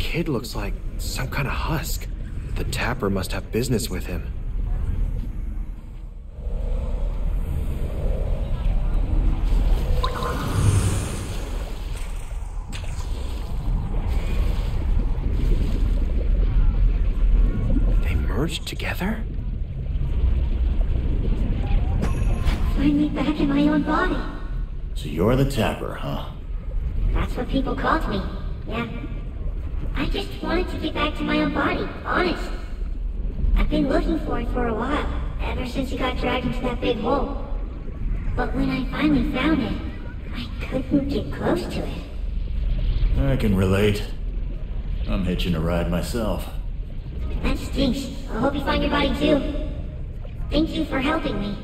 kid looks like some kind of husk. The tapper must have business with him. They merged together? Find me back in my own body. So you're the tapper, huh? That's what people called me, yeah. I just wanted to get back to my own body, honest. I've been looking for it for a while, ever since he got dragged into that big hole. But when I finally found it, I couldn't get close to it. I can relate. I'm hitching a ride myself. That stinks. I hope you find your body too. Thank you for helping me.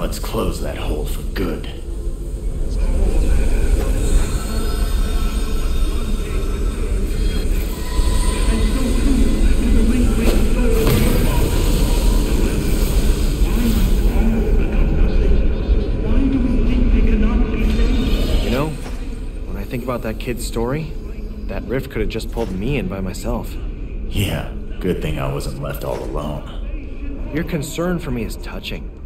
Let's close that hole for good. You know, when I think about that kid's story, that rift could have just pulled me in by myself. Yeah, good thing I wasn't left all alone. Your concern for me is touching.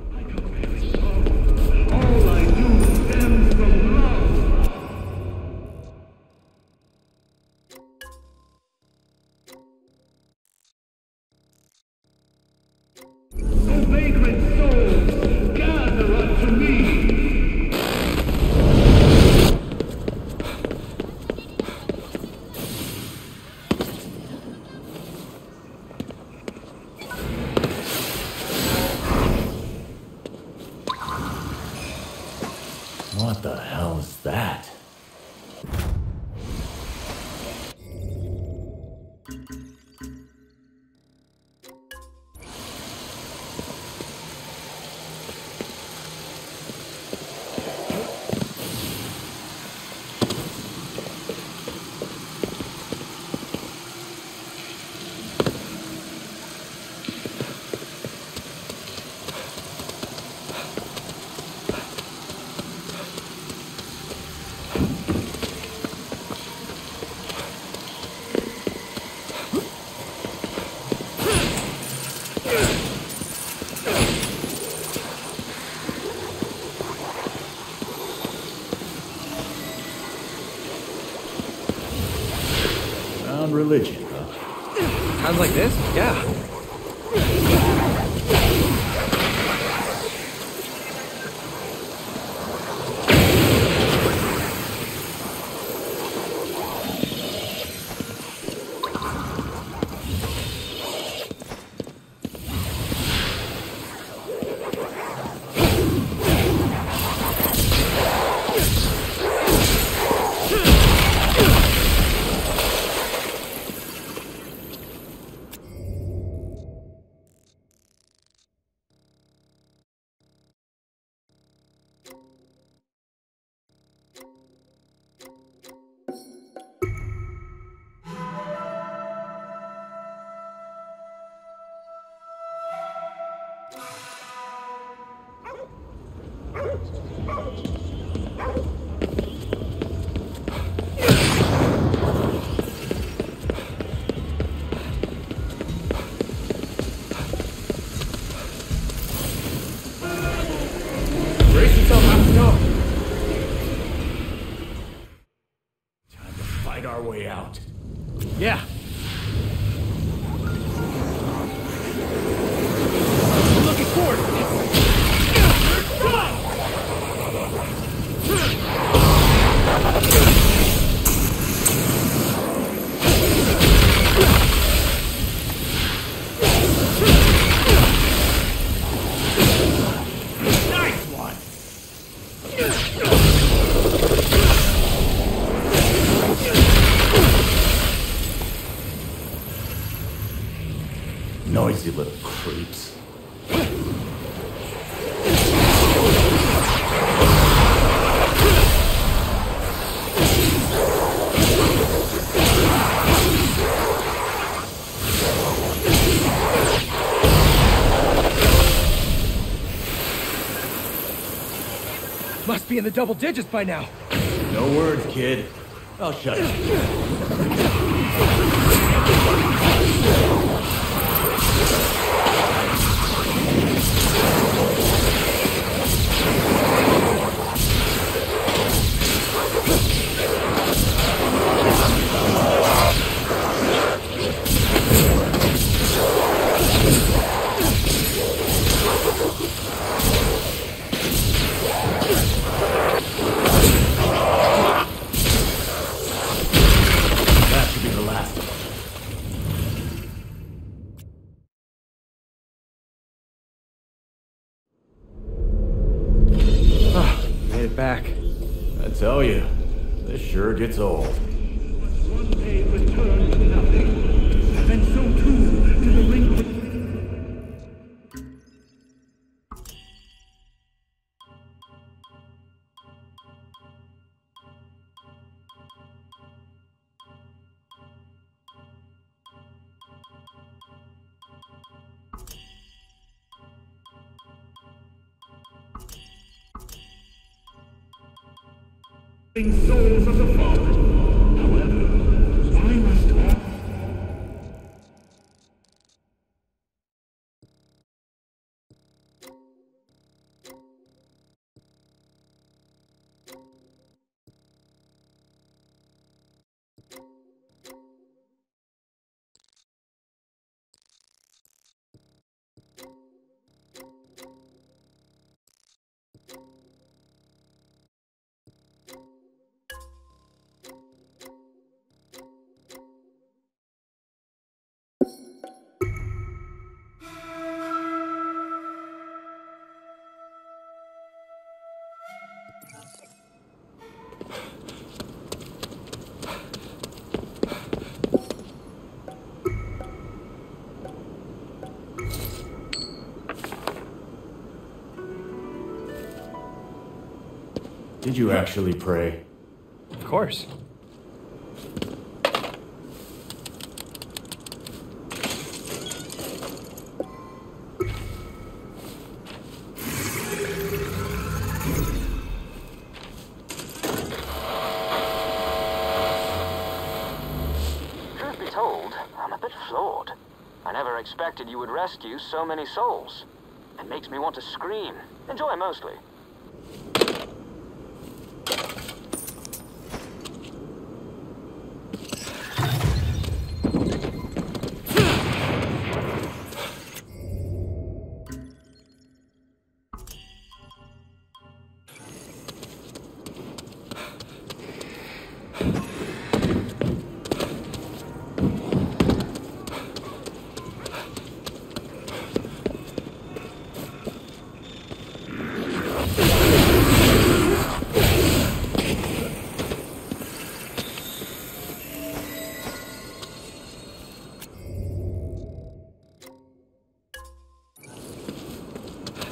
Religion, huh? Sounds like this? Yeah. be in the double digits by now. No word, kid. I'll shut up. Back. I tell you, this sure gets old. One day return to nothing, and so too to the ring. Souls of the Father. However, why must I? Did you actually pray? Of course. Truth be told, I'm a bit floored. I never expected you would rescue so many souls. It makes me want to scream. Enjoy mostly.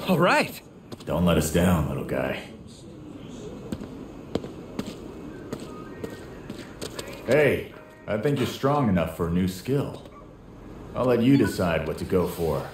All right. Don't let us down, little guy. Hey, I think you're strong enough for a new skill. I'll let you decide what to go for.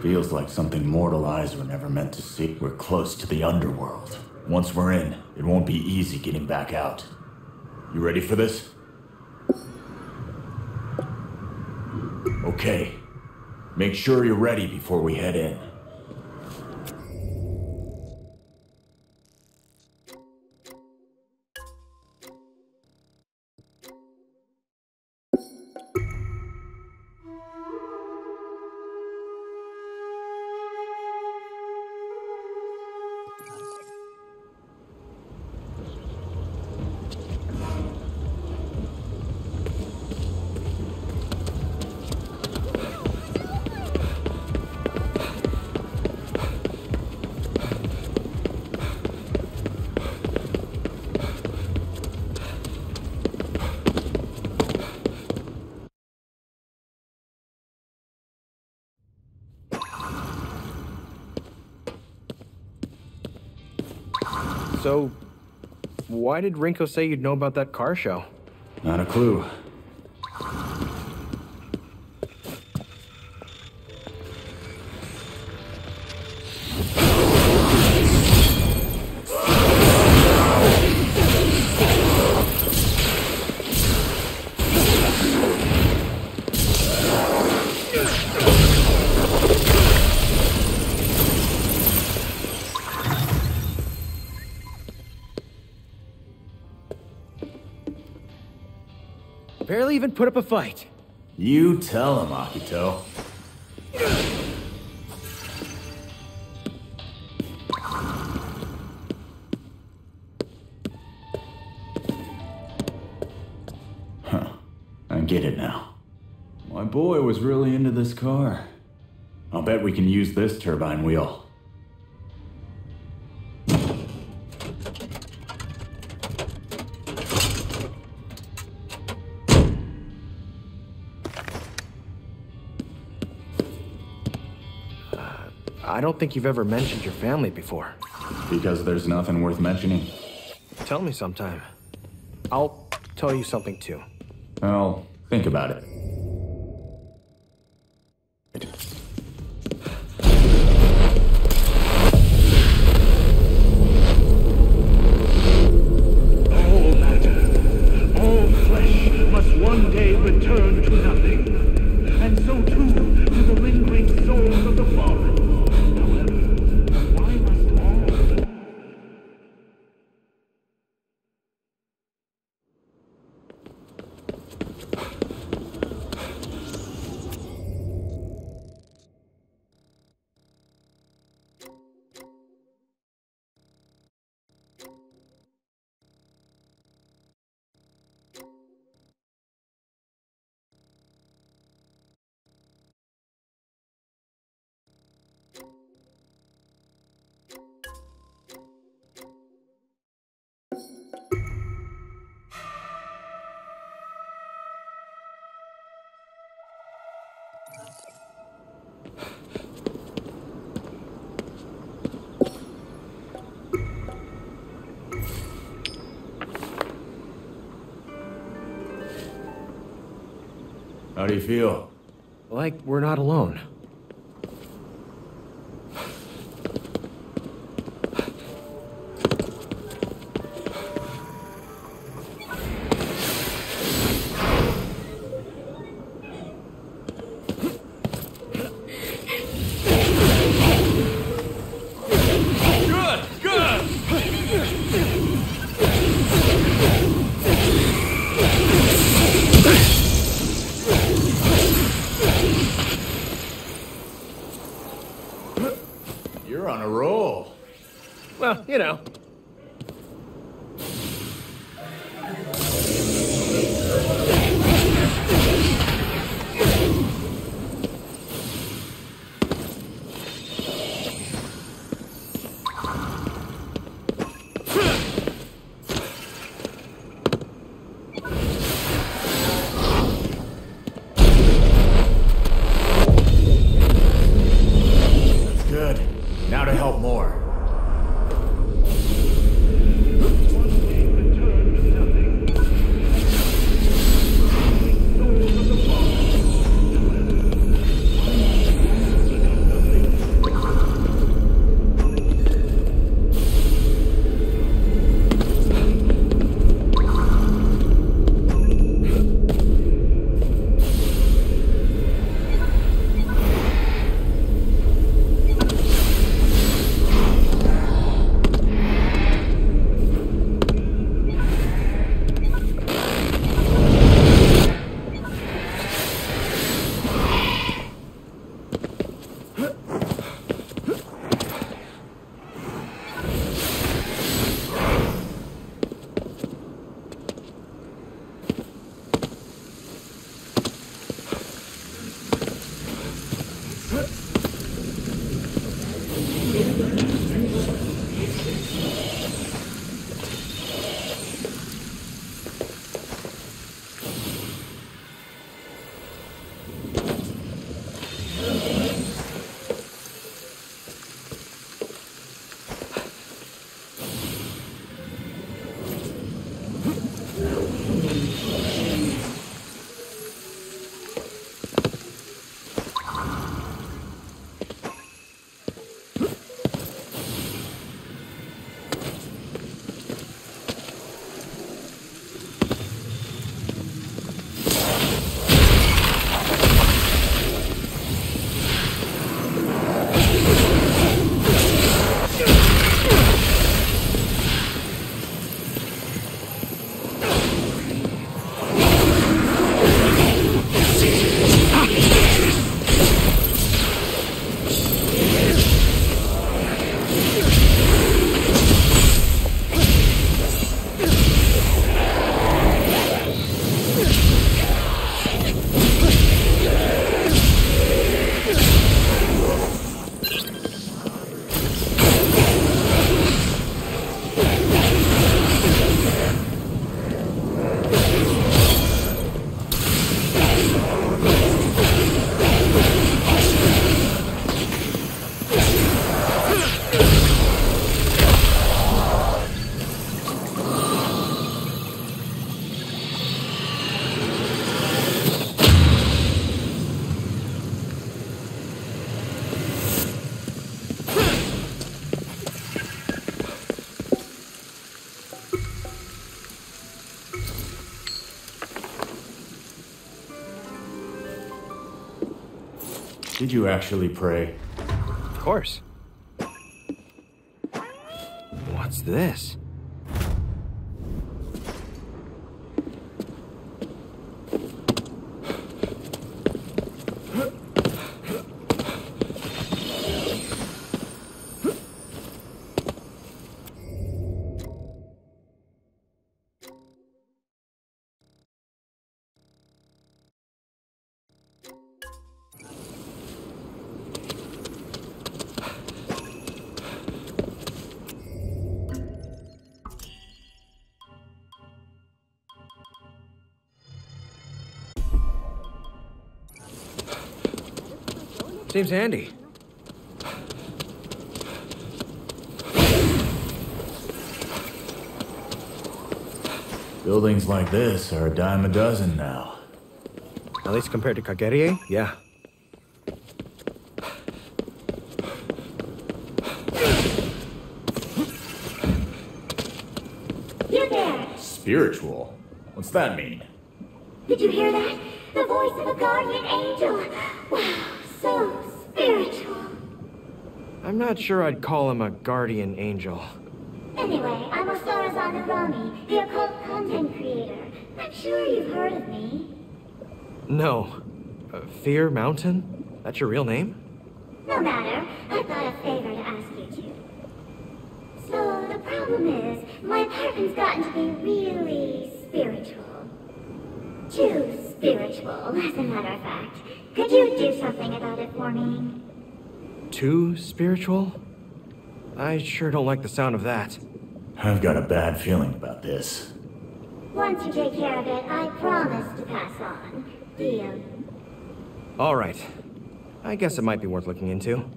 Feels like something mortal eyes were never meant to see. We're close to the underworld. Once we're in, it won't be easy getting back out. You ready for this? Okay. Make sure you're ready before we head in. So, why did Rinko say you'd know about that car show? Not a clue. Barely even put up a fight. You tell him, Akito. Huh. I get it now. My boy was really into this car. I'll bet we can use this turbine wheel. I don't think you've ever mentioned your family before. Because there's nothing worth mentioning. Tell me sometime. I'll tell you something too. I'll think about it. All matter, all flesh must one day return to nothing. And so too to the lingering souls of the fallen. How do you feel? Like we're not alone. You're on a roll. Well, you know. Did you actually pray? Of course. What's this? Seems handy. Buildings like this are a dime a dozen now. At least compared to Kagerie, yeah. You're back. Spiritual? What's that mean? Did you hear that? The voice of a guardian angel. Wow. So spiritual. I'm not sure I'd call him a guardian angel. Anyway, I'm Osorazan Arami, the occult content creator. I'm sure you've heard of me. No. Fear Mountain? That's your real name? No matter. I've got a favor to ask you two. So, the problem is, my apartment's gotten to be really spiritual. Too spiritual, as a matter of fact. Could you do something about it for me? Too spiritual? I sure don't like the sound of that. I've got a bad feeling about this. Once you take care of it, I promise to pass on. Deal? All right. I guess it might be worth looking into.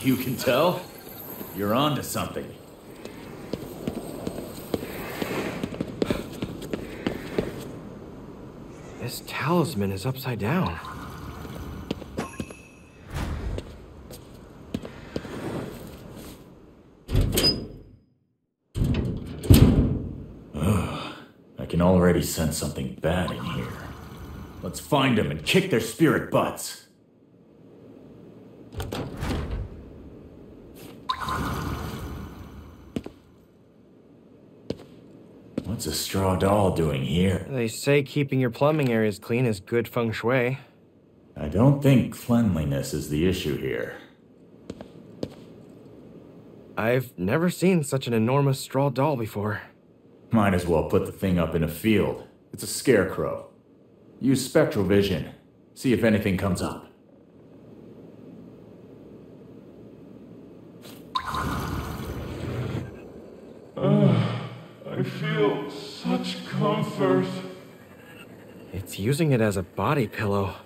You can tell? You're on to something. This talisman is upside down. I can already sense something bad in here. Let's find them and kick their spirit butts. What's a straw doll doing here? They say keeping your plumbing areas clean is good feng shui. I don't think cleanliness is the issue here. I've never seen such an enormous straw doll before. Might as well put the thing up in a field. It's a scarecrow. Use spectral vision. See if anything comes up. I feel such comfort. It's using it as a body pillow.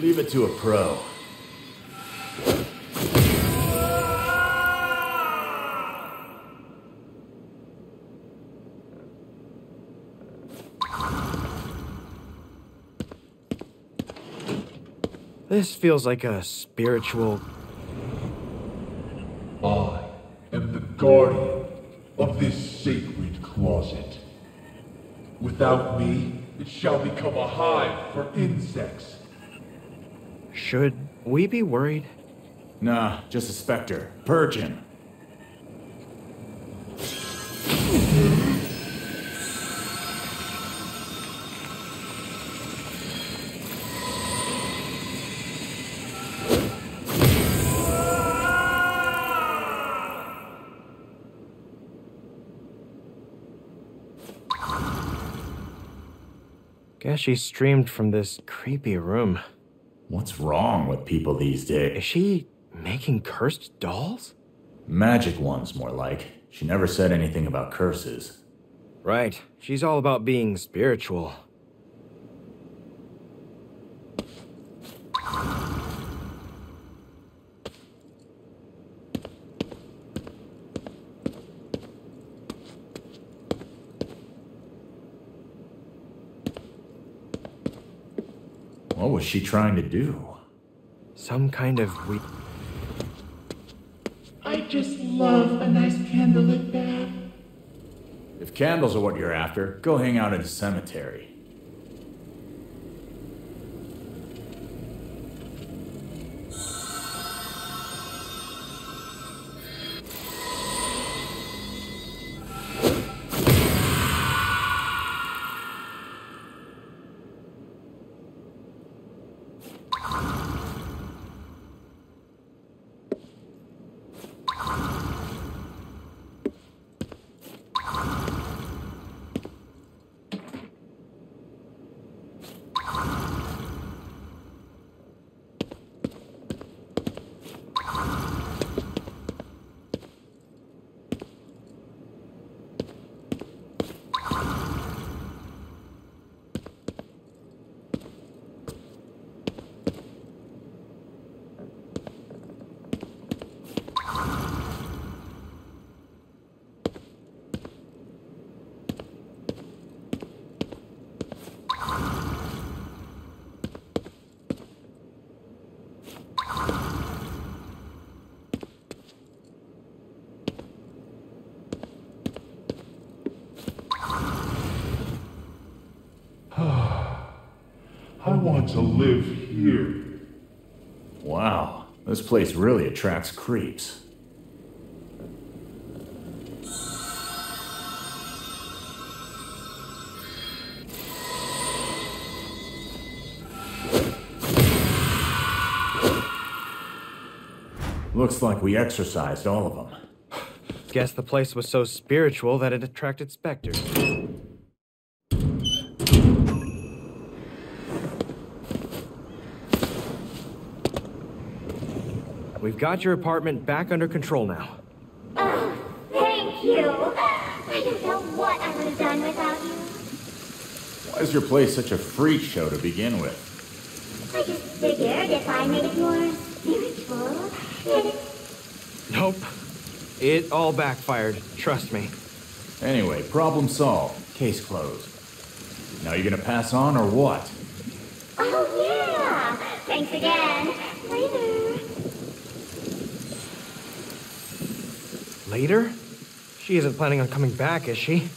Leave it to a pro. This feels like a spiritual... I am the guardian of this sacred closet. Without me, it shall become a hive for insects. Should we be worried? Nah, just a specter. Purge him. Guess she streamed from this creepy room. What's wrong with people these days? Is she making cursed dolls? Magic ones, more like. She never said anything about curses. Right. She's all about being spiritual. What was she trying to do? Some kind of weird... I just love a nice candlelit bath. If candles are what you're after, go hang out in a cemetery. To live here. Wow, this place really attracts creeps. Looks like we exorcised all of them. Guess the place was so spiritual that it attracted specters. We've got your apartment back under control now. Oh, thank you. I don't know what I would have done without you. Why is your place such a freak show to begin with? I just figured if I made it more spiritual, then it... Nope. It all backfired, trust me. Anyway, problem solved. Case closed. Now you're gonna pass on or what? Oh, yeah! Thanks again. Later? Later? She isn't planning on coming back, is she?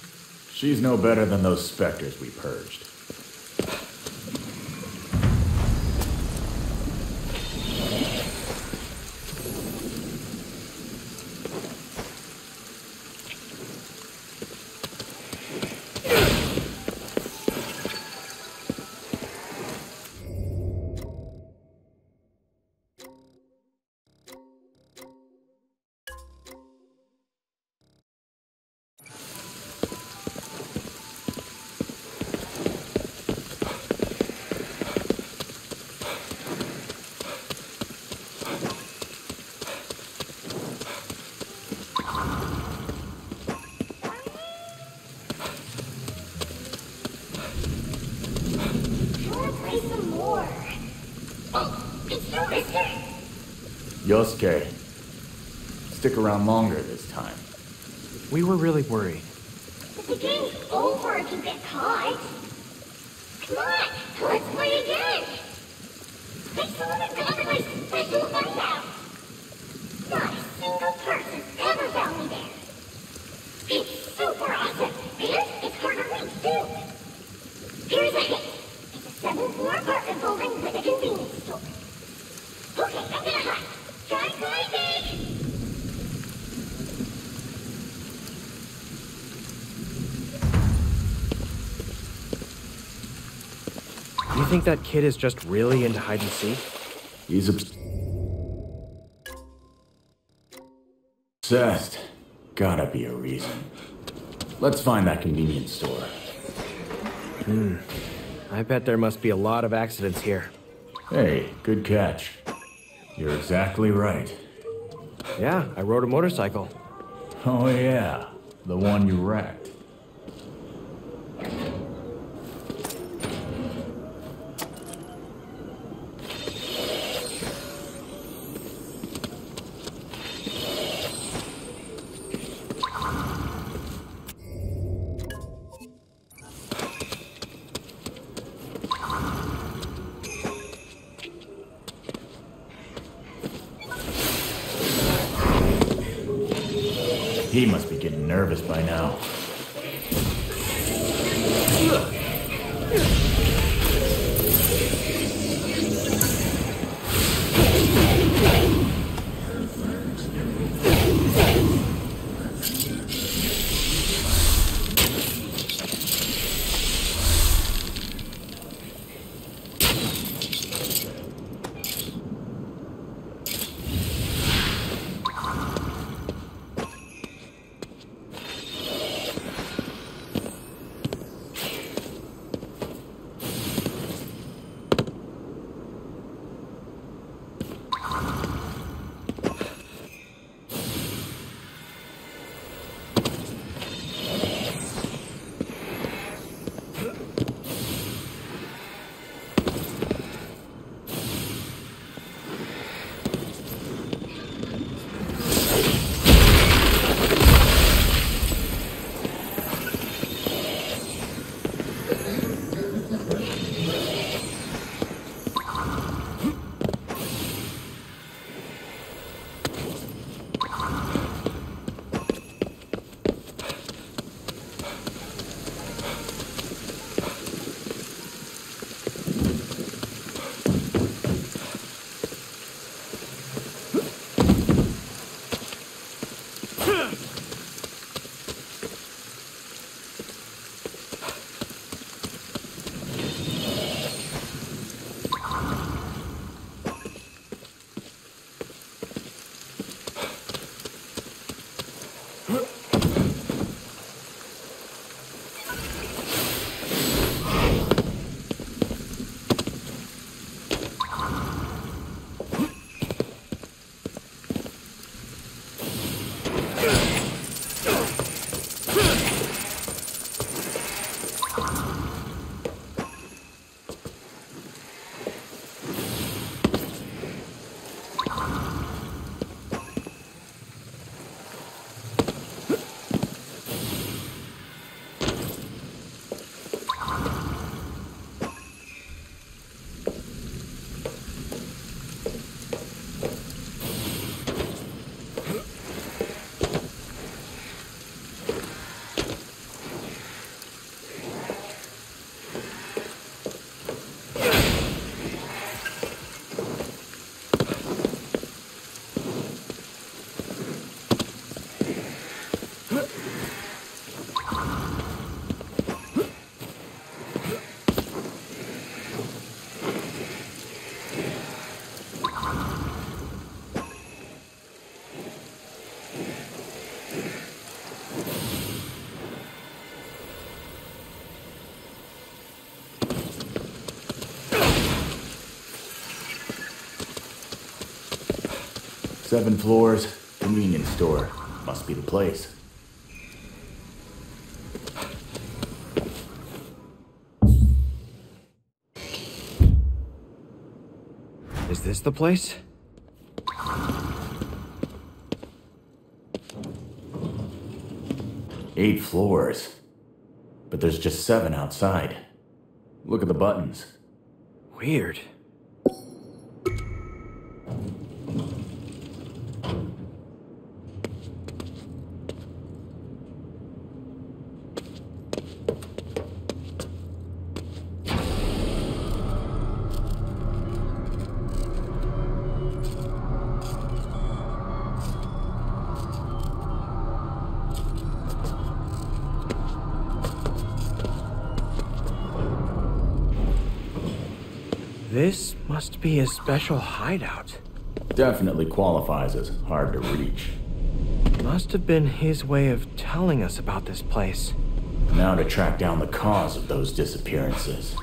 She's no better than those specters we purged. Yosuke, stick around longer this time. We were really worried. But the game's over if you get caught. Come on, let's play again. I still haven't gotten my special night out. Not a single person ever found me there. It's super awesome, and it's harder to reach too. Here's a hint. It's a 7th-floor apartment building with a convenience store. Okay, I'm gonna hide. Try climbing! You think that kid is just really into hide and seek? He's obsessed. Gotta be a reason. Let's find that convenience store. I bet there must be a lot of accidents here. Hey, good catch. You're exactly right. Yeah, I rode a motorcycle. Oh yeah, the one you wrecked. He must be getting nervous by now. 7 floors, convenience store. Must be the place. Is this the place? Eight floors. But there's just 7 outside. Look at the buttons. Weird. This must be a special hideout. Definitely qualifies as hard to reach. Must have been his way of telling us about this place. Now to track down the cause of those disappearances.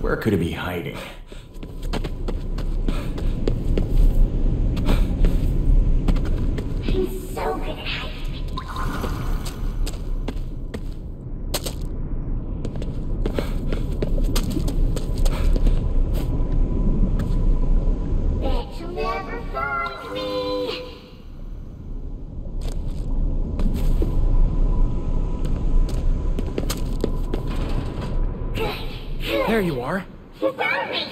Where could it be hiding? I'm so good at hiding. Bet you'll never find me. There you are. You found me!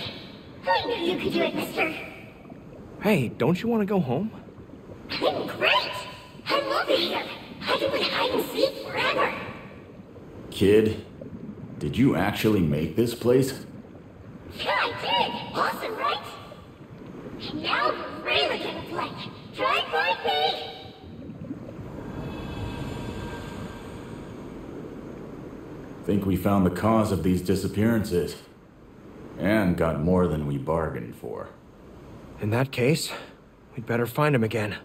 I knew you could do it, mister! Hey, don't you want to go home? I'm great! I love it here! I can play hide and seek forever! Kid, did you actually make this place? Yeah, I did! Awesome, right? And now I'm really gonna play! Try and find me! Think we found the cause of these disappearances. And got more than we bargained for. In that case, we'd better find him again.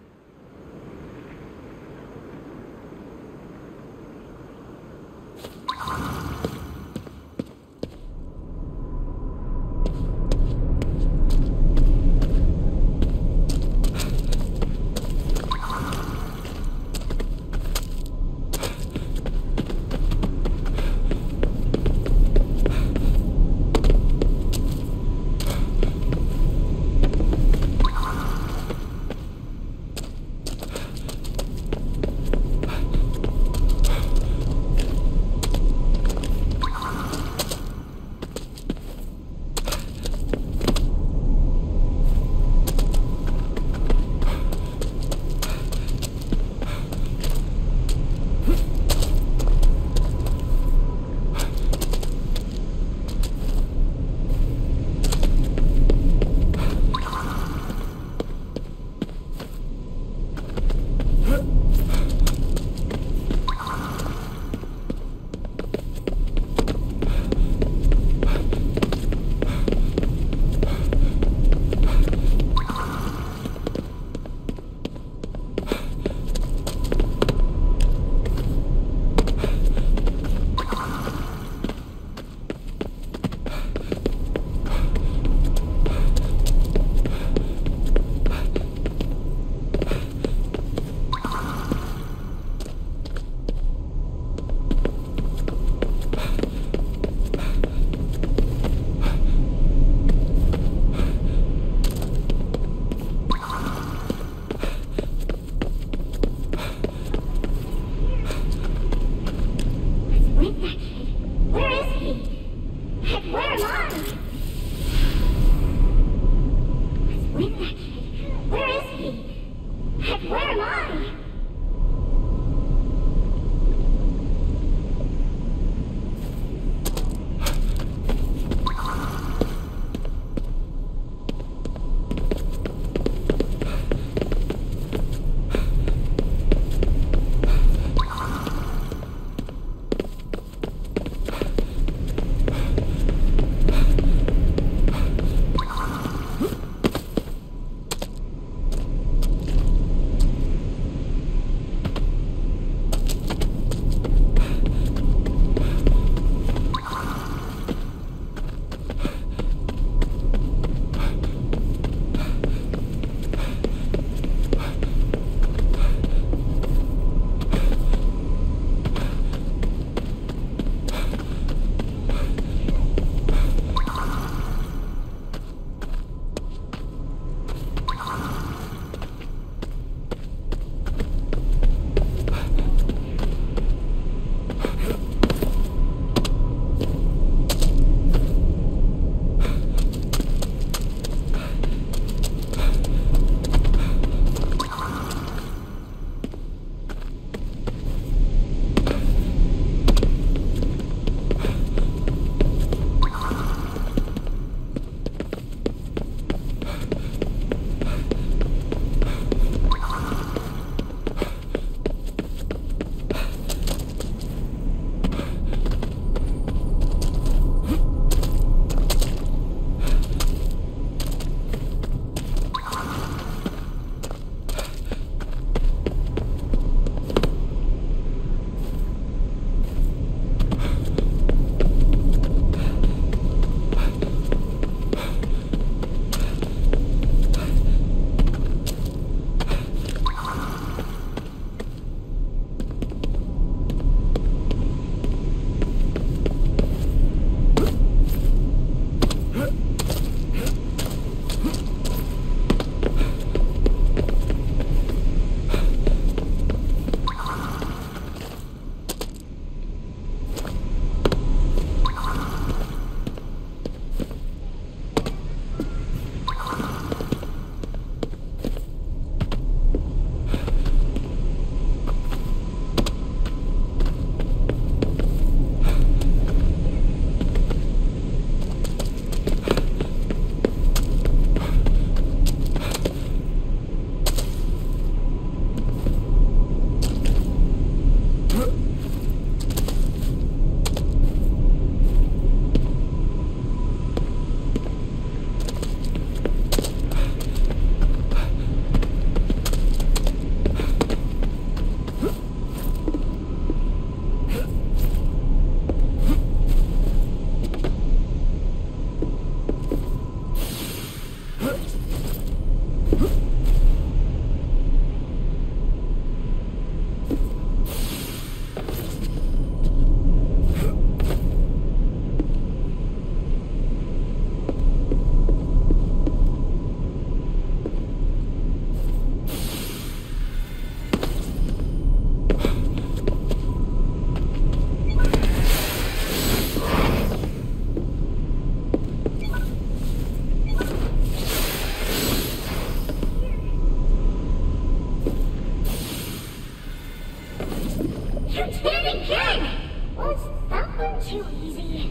It's him again! Was that one too easy?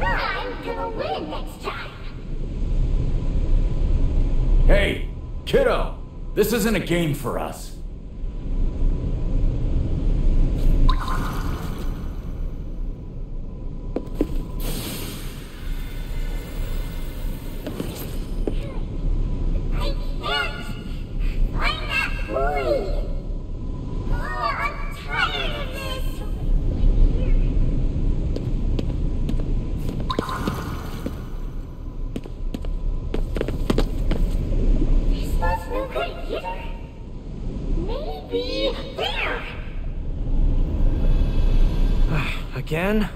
I'm gonna win next time! Hey, kiddo! This isn't a game for us. Again?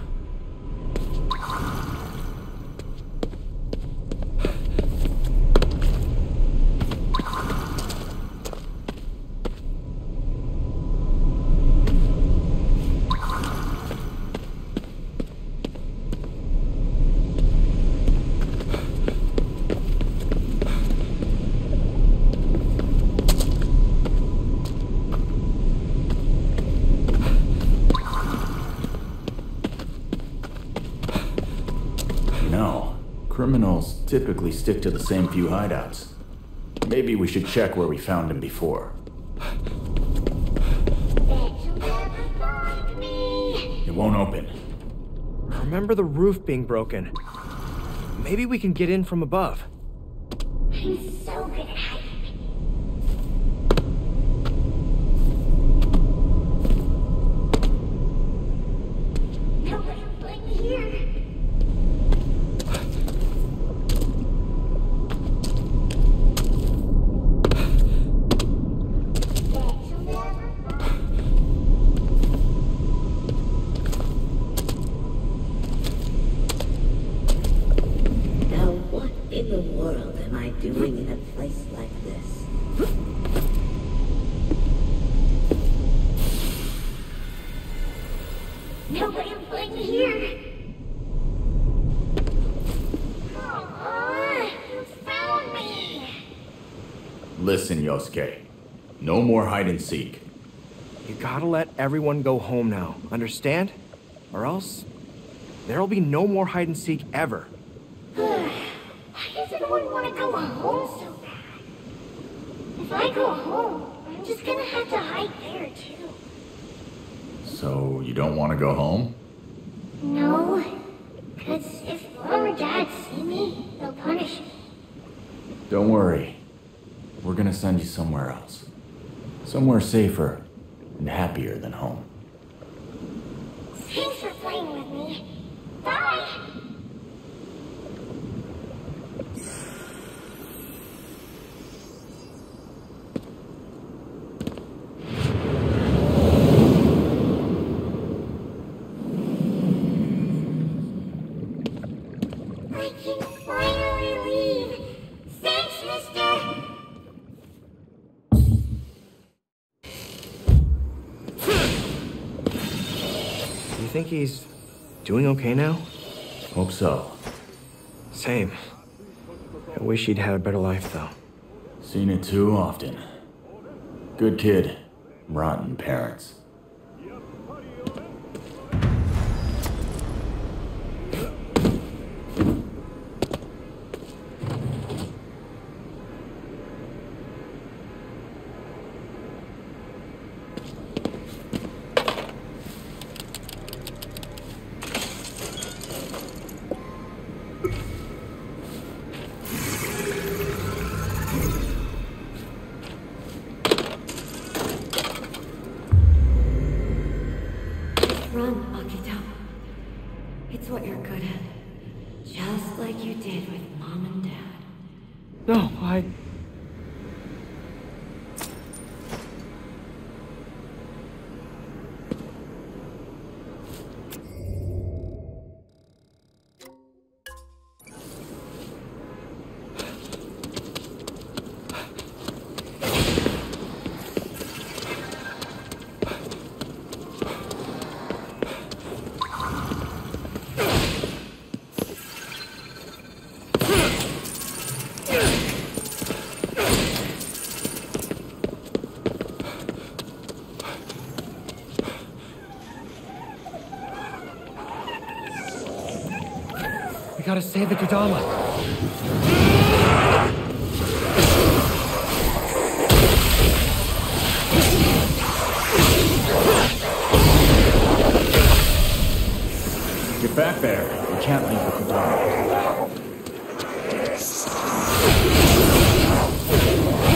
Criminals typically stick to the same few hideouts. Maybe we should check where we found him before. It won't open. Remember the roof being broken. Maybe we can get in from above. He's so good at hiding. Listen, Yosuke. No more hide and seek. You gotta let everyone go home now, understand? Or else, there'll be no more hide and seek ever. Why does everyone want to go home so bad? If I go home, I'm just gonna have to hide there too. So, you don't want to go home? No, because if Mom or Dad see me, they'll punish me. Don't worry. We're gonna send you somewhere else. Somewhere safer and happier than home. Thanks for playing with me. Bye! I think he's doing okay now? Hope so. Same. I wish he'd had a better life, though. Seen it too often. Good kid. Rotten parents. Run, Akito. It's what you're good at. Just like you did with Mom and Dad. No, I... gotta save the Kadama. Get back there. We can't leave the Kadama. Get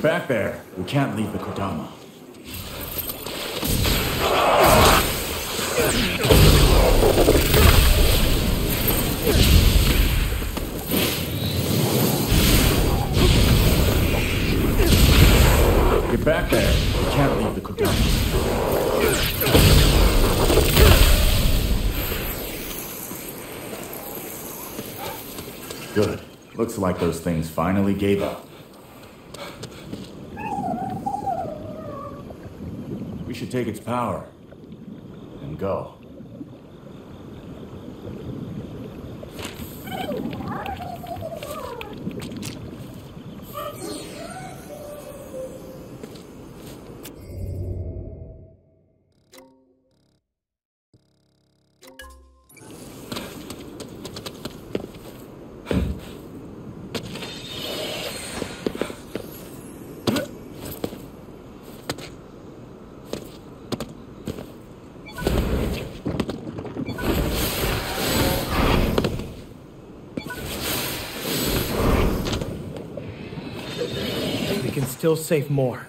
back there. We can't leave the Kadama. Get back there. We can't leave the Kadama. Good. Looks like those things finally gave up. We should take its power and go. Still save more. The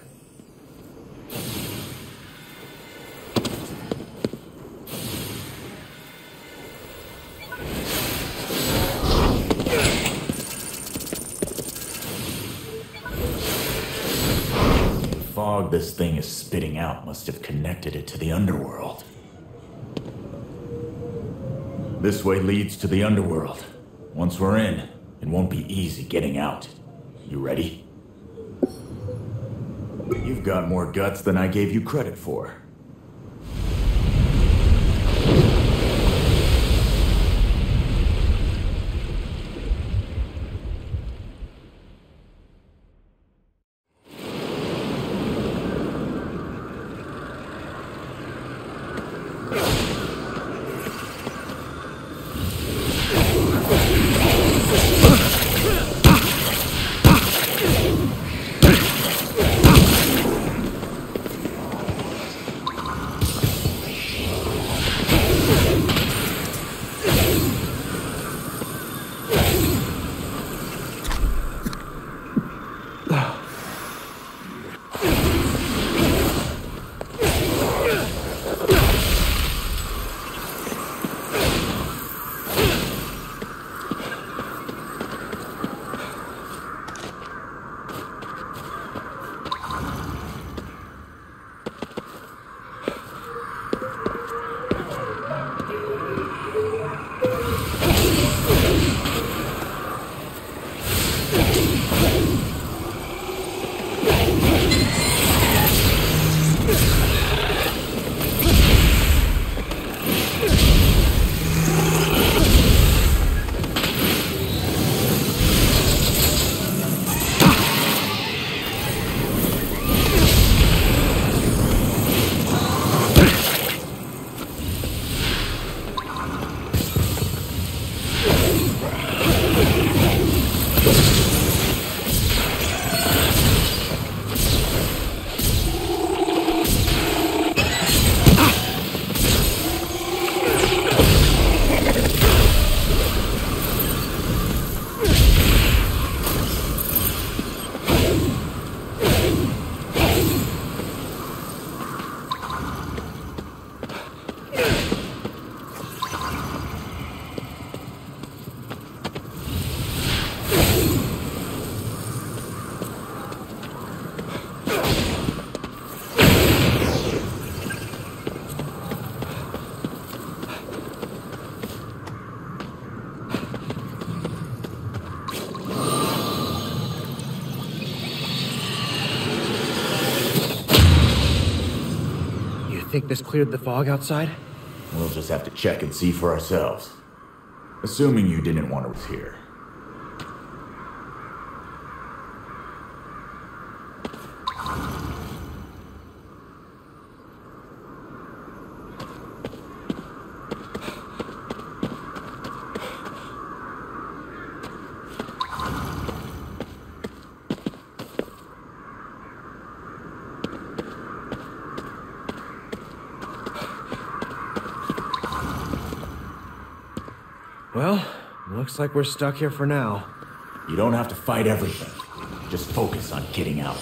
fog this thing is spitting out must have connected it to the underworld. This way leads to the underworld. Once we're in, it won't be easy getting out. You ready? You've got more guts than I gave you credit for. think this cleared the fog outside? We'll just have to check and see for ourselves. Assuming you didn't want us here. Well, looks like we're stuck here for now. You don't have to fight everything. Just focus on getting out.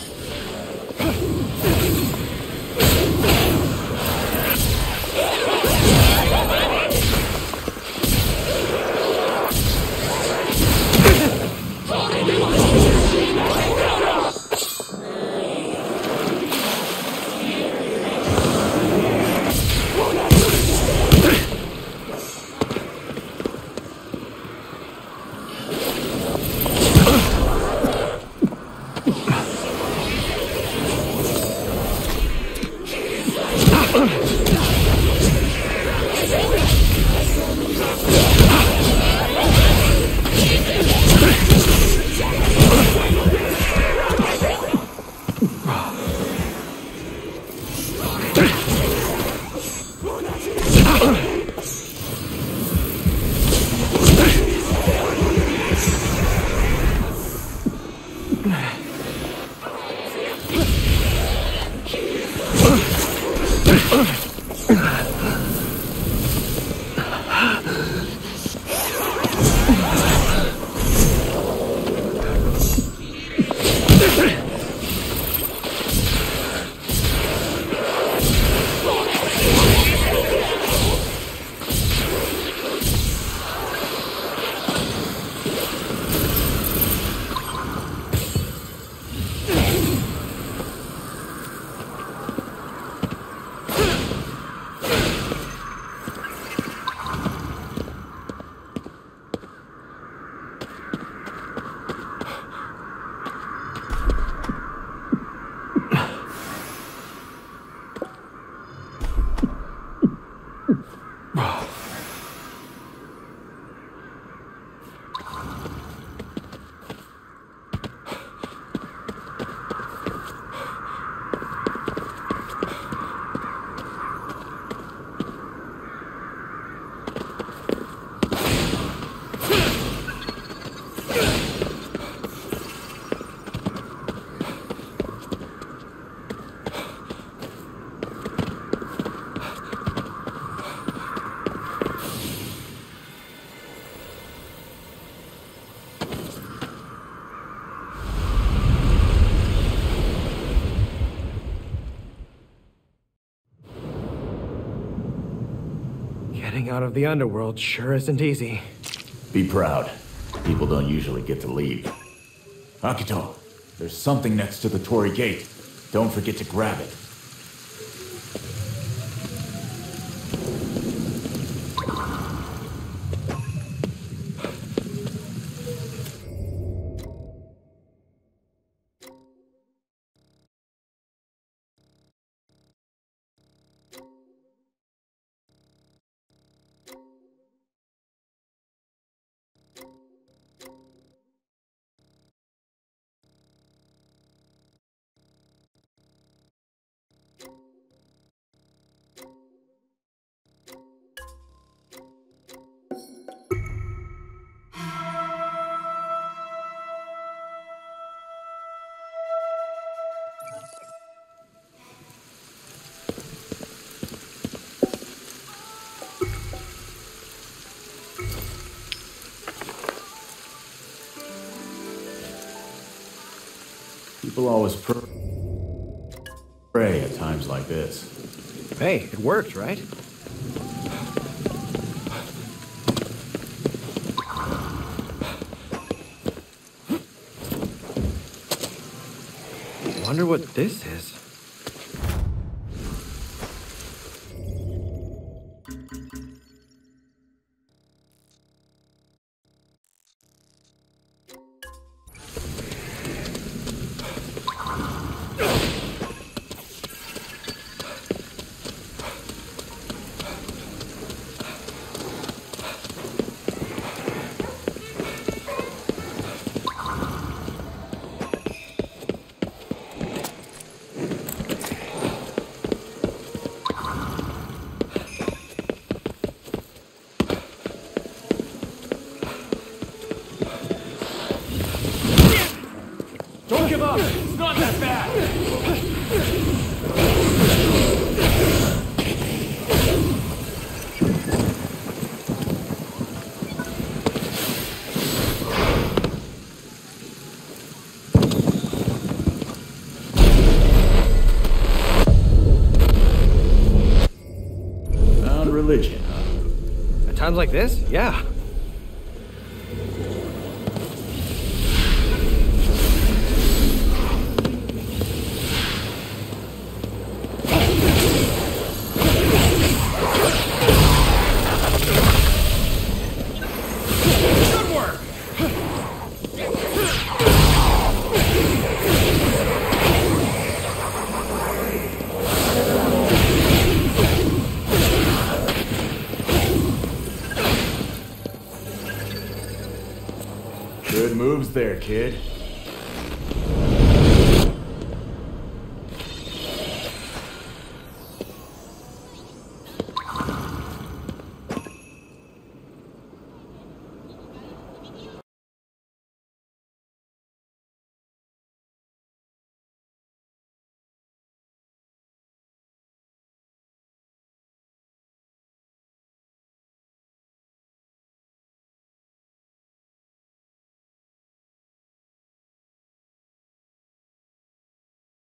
Getting out of the underworld sure isn't easy. Be proud. People don't usually get to leave. Akito, there's something next to the Torii Gate. Don't forget to grab it. People always pray at times like this. Hey, it worked, right? Wonder what this is. Don't give up. It's not that bad. Found religion, huh? At times like this? Yeah. There, kid.